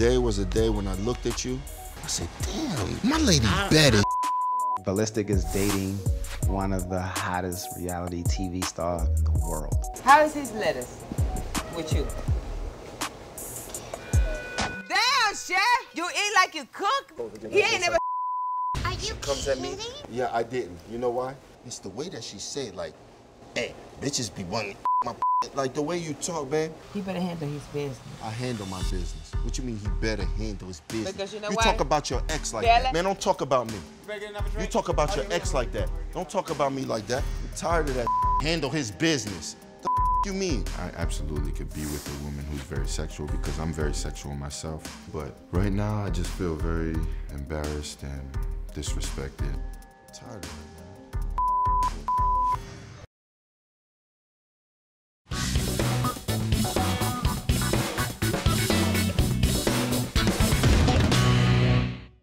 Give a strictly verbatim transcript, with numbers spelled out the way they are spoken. Today was a day when I looked at you, I said, damn, my lady Betty. Balistic is dating one of the hottest reality T V stars in the world. How is his lettuce with you? Damn, chef, you eat like you cook? Oh, he ain't never Are you comes kidding? At me. Yeah, I didn't. You know why? It's the way that she said, like, hey, bitches be wanting my like the way you talk, man. He better handle his business. I handle my business. What you mean he better handle his business? Because you know you why? talk about your ex like Bella. that. Man, don't talk about me. You, you talk about your ex like that. Don't talk about me like that. I'm tired of that. Handle his business. The you mean? I absolutely could be with a woman who's very sexual because I'm very sexual myself. But right now, I just feel very embarrassed and disrespected. I'm tired of it.